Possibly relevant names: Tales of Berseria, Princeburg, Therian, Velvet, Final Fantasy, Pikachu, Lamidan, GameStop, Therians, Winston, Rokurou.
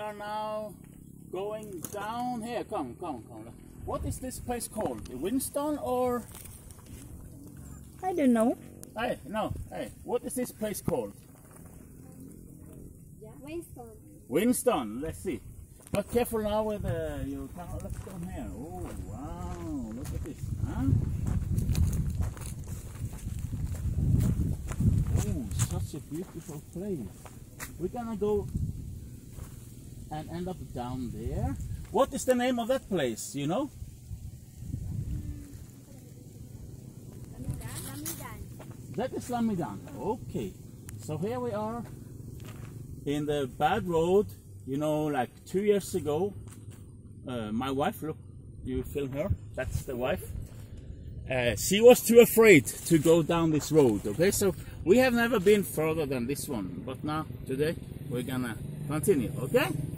are now going down here. Come. What is this place called? Winston or? I don't know. Hey, what is this place called? Winston. Winston, let's see. But careful now with your camera. Let's go here. Oh, wow, look at this, huh? Oh, such a beautiful place. We're gonna go and end up down there. What is the name of that place, you know? Lamidan. That is Lamidan. Okay. So here we are in the bad road. You know, like 2 years ago, my wife, look, you film her, that's the wife. She was too afraid to go down this road, okay? So we have never been further than this one, but now, today, we're gonna continue, okay?